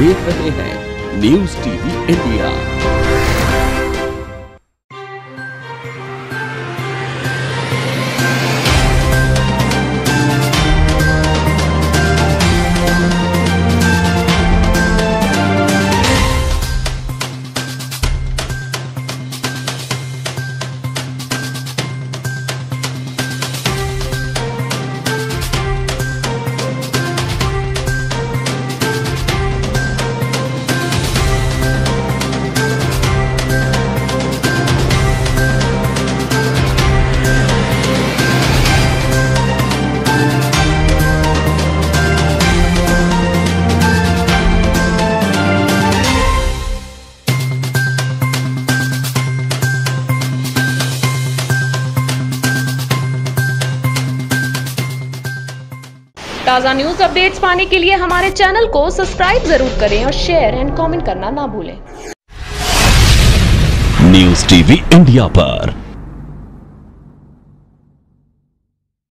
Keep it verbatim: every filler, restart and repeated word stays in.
देख रहे हैं न्यूज टीवी इंडिया। ताज़ा न्यूज अपडेट्स पाने के लिए हमारे चैनल को सब्सक्राइब जरूर करें और शेयर एंड कमेंट करना ना भूलें। न्यूज टीवी इंडिया पर